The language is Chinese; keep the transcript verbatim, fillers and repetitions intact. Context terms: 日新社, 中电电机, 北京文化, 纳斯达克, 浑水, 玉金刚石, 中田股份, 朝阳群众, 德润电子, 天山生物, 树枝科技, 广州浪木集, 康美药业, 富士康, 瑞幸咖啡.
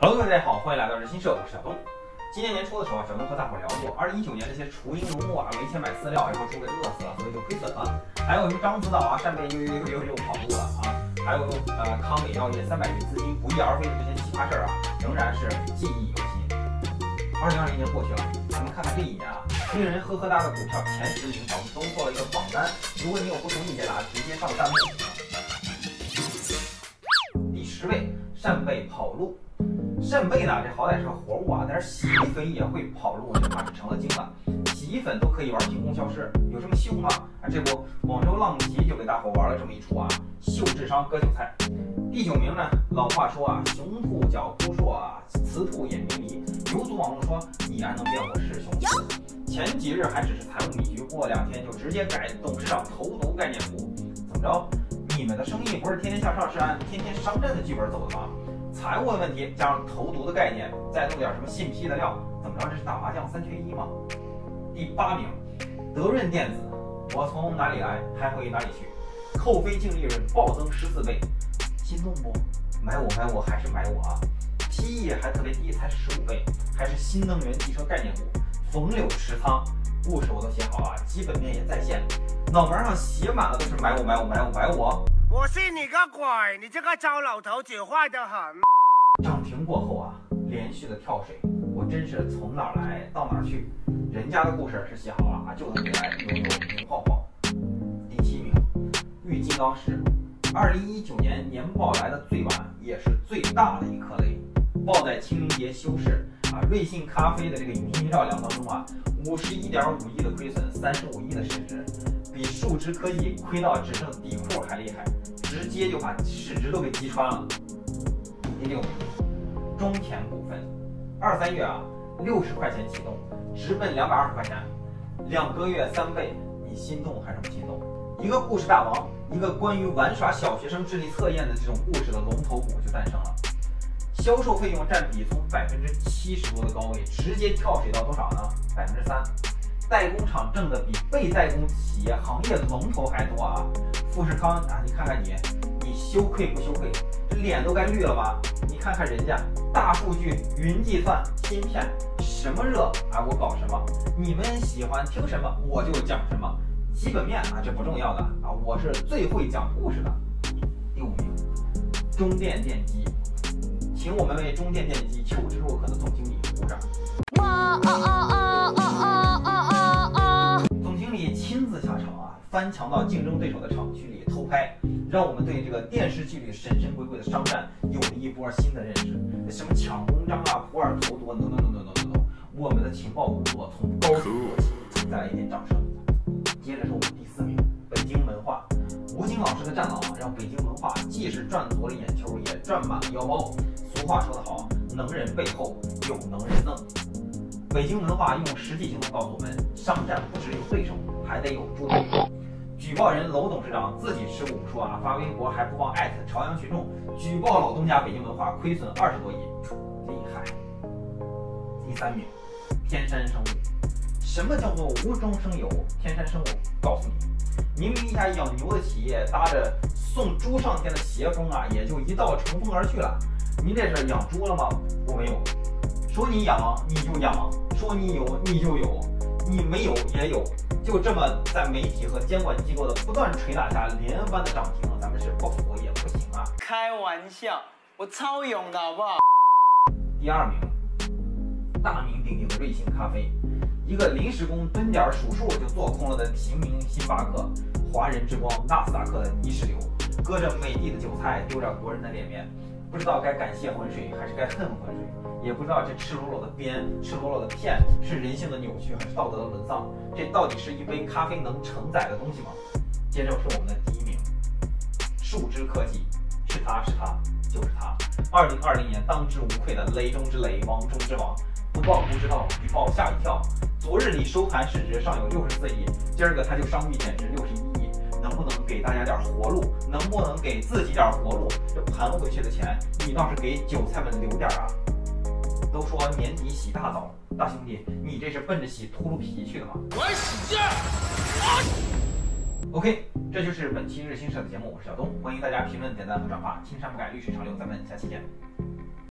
Hello， 各位大家好，欢迎来到日新社，我是小东。今年年初的时候，小东和大伙聊过，二零一九年这些雏鹰如墨啊，没钱买饲料，然后猪给饿死了，所以就亏损了。还有鱼獐辅导啊，善变又又又又跑路了啊。还有呃康美药业三百亿资金不翼而飞的这些奇葩事儿啊，仍然是记忆犹新。二零二零年过去了，咱们看看这一年啊，令人呵呵哒的股票前十名，咱们都做了一个榜单。如果你有不同意见啊，直接上弹幕。第十位，扇贝跑路。扇贝呢，这好歹是个活物啊，但是洗衣粉也会跑路，这怕是成了精了。洗衣粉都可以玩凭空消失，有这么秀吗？啊，这不，广州浪木集就给大伙玩了这么一出啊，秀智商割韭菜。第九名呢，老话说啊，雄兔脚扑朔啊，雌兔眼迷离。有组网络说，你安能辨我是雄雌？前几日还只是财务迷局，过两天就直接改董事长投毒概念股，怎么着？你们的生意不是天天向上，是按天天商战的剧本走的吗？财务的问题加上投毒的概念，再弄点什么信批的料，怎么着？这是打麻将三缺一吗？第八名，德润电子，我从哪里来还会哪里去，扣非净利润暴增十四倍，心动不？买我买我还是买我啊 ！P E 还特别低，才十五倍，还是新能源汽车概念股，逢柳持仓，故事我都写好了，基本面也在线，脑门上写满了都是买我买我买我买我。我信你个鬼！你这个糟老头子坏得很。涨停过后啊，连续的跳水，我真是从哪儿来到哪儿去。人家的故事是写好了啊，就能给来扭扭拧晃晃。第七名，玉金刚石，二零一九年年报来的最晚，也是最大的一颗雷，爆在清明节休市啊。瑞幸咖啡的这个语音绕梁当中啊，五十一点五亿的亏损，三十五亿的市值，比数值科技亏到只剩底裤还厉害，直接就把市值都给击穿了。第六名，中田股份，二三月啊，六十块钱启动，直奔两百二十块钱，两个月三倍，你心动还是不心动？一个故事大王，一个关于玩耍小学生智力测验的这种故事的龙头股就诞生了。销售费用占比从百分之七十多的高位，直接跳水到多少呢？百分之三。代工厂挣的比被代工企业行业龙头还多啊！富士康啊，你看看你，你羞愧不羞愧？这脸都该绿了吧？你看看人家，大数据、云计算、芯片，什么热啊，我搞什么？你们喜欢听什么，我就讲什么。基本面啊，这不重要的啊，我是最会讲故事的。第五名，中电电机，请我们为中电电机求知若渴的总经理鼓掌。哇哦哦哦哦哦哦哦！总经理亲自下场啊，翻墙到竞争对手的厂区里偷拍。让我们对这个电视剧里神神鬼鬼的商战有了一波新的认识。什么抢公章啊、普洱投毒 ，no no no no no no， 我们的情报工作从高处做起。再来一点掌声。接着是我们第四名，北京文化。吴京老师的战狼啊，让北京文化既是赚足了眼球，也赚满了腰包。俗话说得好，能人背后有能人弄。北京文化用实际行动告诉我们，商战不只有对手，还得有猪队。举报人娄董事长自己吃苦不说啊，发微博还不忘艾特朝阳群众举报老东家北京文化亏损二十多亿，厉害。第三名，天山生物。什么叫做无中生有？天山生物告诉你，明明一家养牛的企业搭着送猪上天的邪风啊，也就一道乘风而去了。您这是养猪了吗？我没有。说你养你就养，说你有你就有，你没有也有。就这么在媒体和监管机构的不断捶打下，连番的涨停，咱们是不服也不行啊！开玩笑，我超勇的好不好？第二名，大名鼎鼎的瑞幸咖啡，一个临时工蹲点数数就做空了的平民星巴克，华人之光纳斯达克的泥石流，割着美帝的韭菜，丢着国人的脸面，不知道该感谢浑水还是该恨浑水。也不知道这赤裸裸的编、赤裸裸的骗是人性的扭曲还是道德的沦丧？这到底是一杯咖啡能承载的东西吗？接着是我们的第一名，树枝科技，是它是它就是它，二零二零年当之无愧的雷中之雷，王中之王，不报不知道，一报吓一跳。昨日里收盘市值上有六十四亿，今儿个它就上亿减值六十一亿，能不能给大家点活路？能不能给自己点活路？这盘回去的钱，你倒是给韭菜们留点啊！都说年底洗大澡，大兄弟，你这是奔着洗秃噜皮去的吗？我洗劲、啊、！OK， 这就是本期日新社的节目，我是小东，欢迎大家评论、点赞和转发。青山不改，绿水长流，咱们下期见。